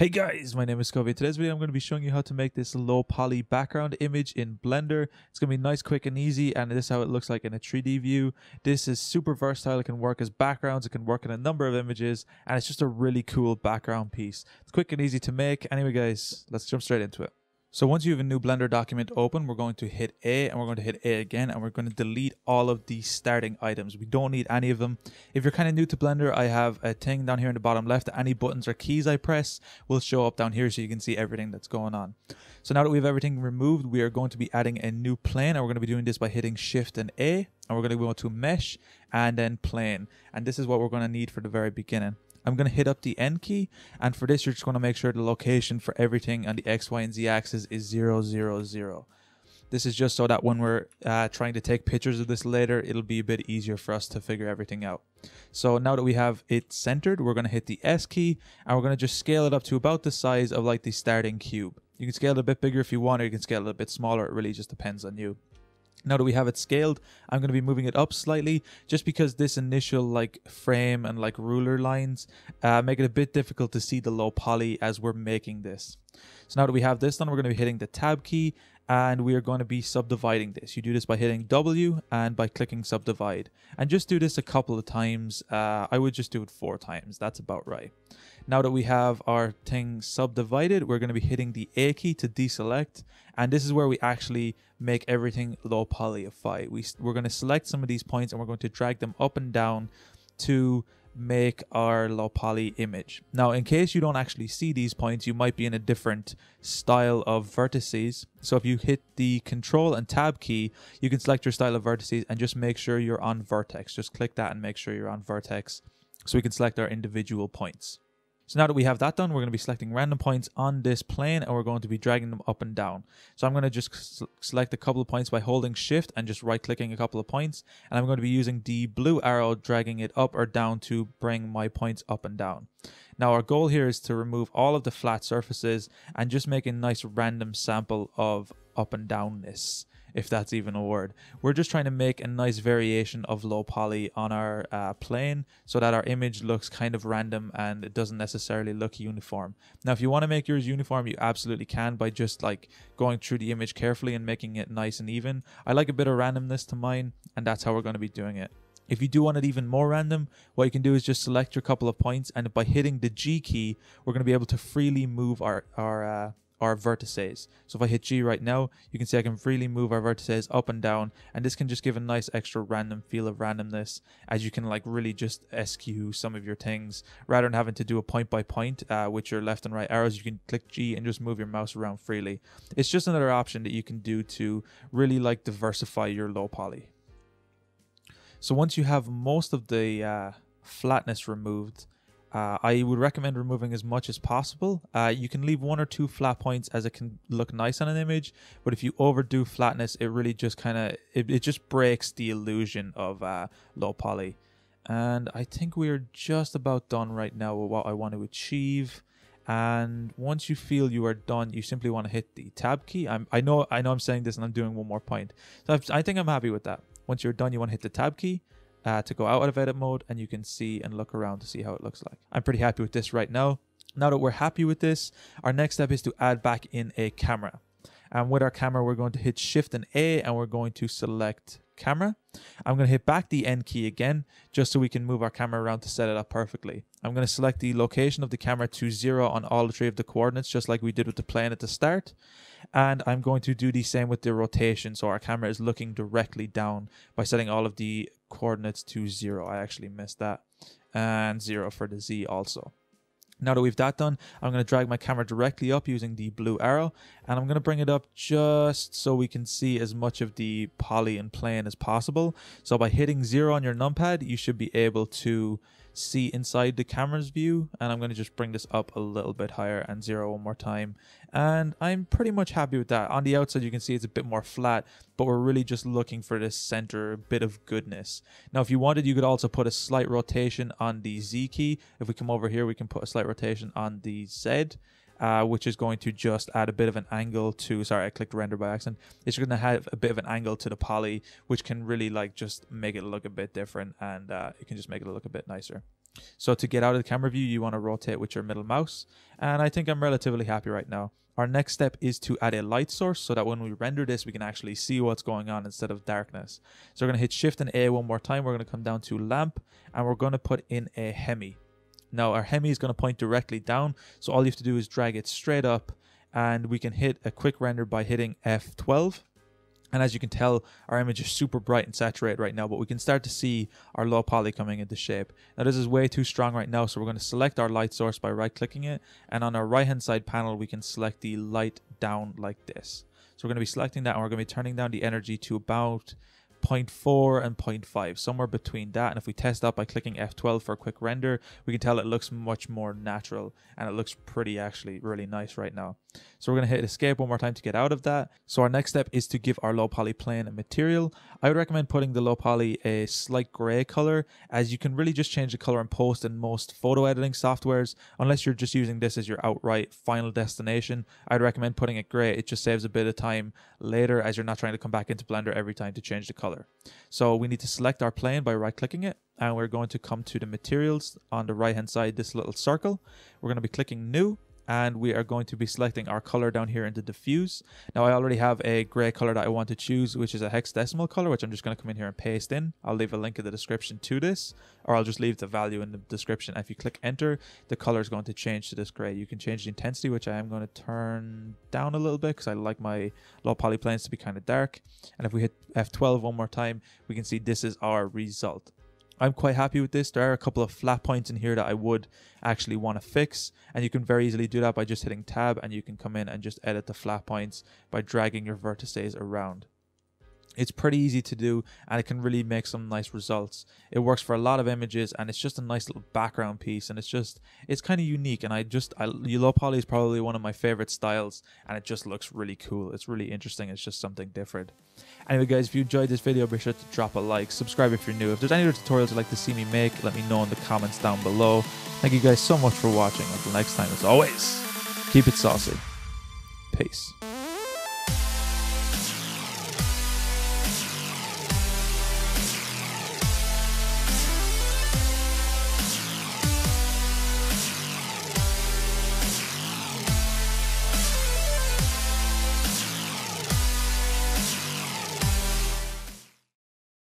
Hey guys, my name is Scoby. In today's video I'm going to be showing you how to make this low poly background image in Blender. It's going to be nice, quick and easy, and this is how it looks like in a 3D view. This is super versatile. It can work as backgrounds, it can work in a number of images, and it's just a really cool background piece. It's quick and easy to make. Anyway guys, let's jump straight into it. So once you have a new Blender document open, we're going to hit A and we're going to hit A again, and we're going to delete all of these starting items. We don't need any of them. If you're kind of new to Blender, I have a thing down here in the bottom left. Any buttons or keys I press will show up down here so you can see everything that's going on. So now that we have everything removed, we are going to be adding a new plane, and we're going to be doing this by hitting Shift and A, and we're going to go to Mesh and then Plane. And this is what we're going to need for the very beginning. I'm going to hit up the N key, and for this you're just going to make sure the location for everything on the X, Y, and Z axis is 0, 0, 0. This is just so that when we're trying to take pictures of this later, it'll be a bit easier for us to figure everything out. So now that we have it centered, we're going to hit the S key, and we're going to just scale it up to about the size of like the starting cube. You can scale it a bit bigger if you want, or you can scale it a bit smaller. It really just depends on you. Now that we have it scaled, I'm going to be moving it up slightly just because this initial like frame and like ruler lines make it a bit difficult to see the low poly as we're making this. So now that we have this done, we're going to be hitting the tab key, and we are going to be subdividing this. You do this by hitting W and by clicking subdivide, and just do this a couple of times. I would just do it 4 times. That's about right. Now that we have our thing subdivided, we're going to be hitting the A key to deselect, and this is where we actually make everything low polyify. We're going to select some of these points and we're going to drag them up and down to make our low poly image. Now in case you don't actually see these points, you might be in a different style of vertices, so if you hit the Control and Tab key, you can select your style of vertices and just make sure you're on vertex. Just click that and make sure you're on vertex so we can select our individual points. So now that we have that done, we're going to be selecting random points on this plane, and we're going to be dragging them up and down. So I'm going to just select a couple of points by holding Shift and just right clicking a couple of points, and I'm going to be using the blue arrow, dragging it up or down to bring my points up and down. Now our goal here is to remove all of the flat surfaces and just make a nice random sample of up and downness, if that's even a word. We're just trying to make a nice variation of low poly on our plane so that our image looks kind of random and it doesn't necessarily look uniform. Now if you want to make yours uniform, you absolutely can by just like going through the image carefully and making it nice and even. I like a bit of randomness to mine, and that's how we're going to be doing it. If you do want it even more random, what you can do is just select your couple of points, and by hitting the G key, we're going to be able to freely move our vertices. So if I hit G right now, you can see I can freely move our vertices up and down, and this can just give a nice extra random feel of randomness, as you can like really just skew some of your things rather than having to do a point by point with your left and right arrows. You can click G and just move your mouse around freely. It's just another option that you can do to really like diversify your low poly. So once you have most of the flatness removed, I would recommend removing as much as possible. You can leave 1 or 2 flat points as it can look nice on an image, but if you overdo flatness, it really just kind of, it just breaks the illusion of low poly. And I think we are just about done right now with what I want to achieve. And once you feel you are done, you simply want to hit the tab key. I know I'm saying this and I'm doing one more point. So I think I'm happy with that. Once you're done, you want to hit the tab key to go out of edit mode, and you can see and look around to see how it looks like. I'm pretty happy with this right now. Now that we're happy with this, our next step is to add back in a camera. And with our camera, we're going to hit Shift and A, and we're going to select camera. I'm going to hit back the N key again, just so we can move our camera around to set it up perfectly. I'm going to select the location of the camera to 0 on all 3 of the coordinates, just like we did with the plane at the start. And I'm going to do the same with the rotation, so our camera is looking directly down by setting all of the coordinates to 0. I actually missed that, and 0 for the Z also. Now that we've that done, I'm going to drag my camera directly up using the blue arrow, and I'm going to bring it up just so we can see as much of the poly and plane as possible. So by hitting 0 on your numpad, you should be able to see inside the camera's view, and I'm going to just bring this up a little bit higher, and 0 one more time. And I'm pretty much happy with that. On the outside, you can see it's a bit more flat, but we're really just looking for this center bit of goodness. Now, if you wanted, you could also put a slight rotation on the Z key. If we come over here, we can put a slight rotation on the Z, which is going to just add a bit of an angle to, sorry, I clicked render by accident. It's going to have a bit of an angle to the poly, which can really like just make it look a bit different, and it can just make it look a bit nicer. So to get out of the camera view, you want to rotate with your middle mouse. And I think I'm relatively happy right now. Our next step is to add a light source so that when we render this, we can actually see what's going on instead of darkness. So we're going to hit Shift and A one more time. We're going to come down to Lamp and we're going to put in a Hemi. Now our Hemi is going to point directly down. So all you have to do is drag it straight up and we can hit a quick render by hitting F12. And as you can tell, our image is super bright and saturated right now, but we can start to see our low poly coming into shape. Now this is way too strong right now, so we're going to select our light source by right clicking it. And on our right hand side panel, we can select the light down like this. So we're going to be selecting that and we're going to be turning down the energy to about 0.4 and 0.5, somewhere between that. And if we test that by clicking F12 for a quick render, we can tell it looks much more natural and it looks pretty, actually really nice right now. So we're going to hit escape one more time to get out of that. So our next step is to give our low poly plane a material. I would recommend putting the low poly a slight gray color, as you can really just change the color in post in most photo editing softwares, unless you're just using this as your outright final destination. I'd recommend putting it gray. It just saves a bit of time later, as you're not trying to come back into Blender every time to change the color. So we need to select our plane by right clicking it, and we're going to come to the materials on the right hand side, this little circle. We're going to be clicking new and we are going to be selecting our color down here into diffuse. Now I already have a gray color that I want to choose, which is a hexadecimal color, which I'm just going to come in here and paste in. I'll leave a link in the description to this, or I'll just leave the value in the description. If you click enter, the color is going to change to this gray. You can change the intensity, which I am going to turn down a little bit because I like my low poly planes to be kind of dark. And if we hit F12 one more time, we can see this is our result. I'm quite happy with this. There are a couple of flat points in here that I would actually want to fix, and you can very easily do that by just hitting tab, and you can come in and just edit the flat points by dragging your vertices around. It's pretty easy to do and it can really make some nice results. It works for a lot of images and it's just a nice little background piece, and it's kind of unique, and low poly is probably one of my favorite styles and it just looks really cool. It's really interesting. It's just something different. Anyway guys, if you enjoyed this video, be sure to drop a like, subscribe if you're new. If there's any other tutorials you'd like to see me make, let me know in the comments down below. Thank you guys so much for watching. Until next time, as always, keep it saucy. Peace.